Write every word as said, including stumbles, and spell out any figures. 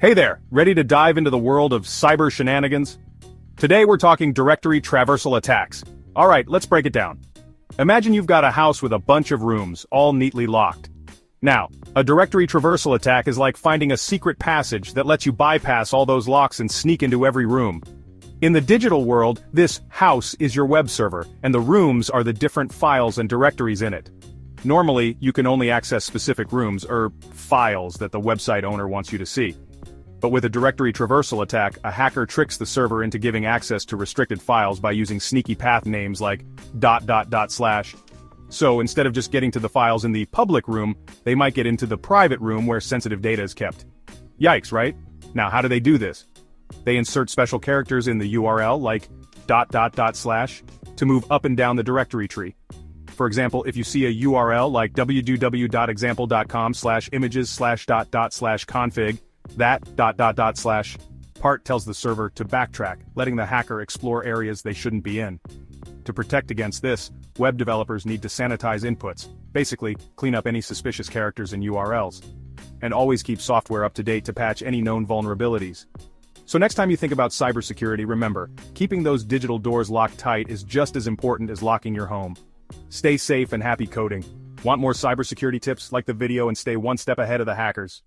Hey there, ready to dive into the world of cyber shenanigans? Today we're talking directory traversal attacks. Alright, let's break it down. Imagine you've got a house with a bunch of rooms, all neatly locked. Now, a directory traversal attack is like finding a secret passage that lets you bypass all those locks and sneak into every room. In the digital world, this house is your web server, and the rooms are the different files and directories in it. Normally, you can only access specific rooms or files that the website owner wants you to see. But with a directory traversal attack, a hacker tricks the server into giving access to restricted files by using sneaky path names like dot dot dot slash. So instead of just getting to the files in the public room, they might get into the private room where sensitive data is kept. Yikes, right? Now how do they do this? They insert special characters in the U R L like dot dot dot slash to move up and down the directory tree. For example, if you see a U R L like www.example.com slash images slash dot dot slash config, that dot dot dot slash part tells the server to backtrack, letting the hacker explore areas they shouldn't be in. To protect against this, web developers need to sanitize inputs, basically clean up any suspicious characters and U R Ls, and always keep software up to date to patch any known vulnerabilities. So next time you think about cybersecurity, remember, keeping those digital doors locked tight is just as important as locking your home. Stay safe and happy coding. Want more cybersecurity tips? Like the video and stay one step ahead of the hackers.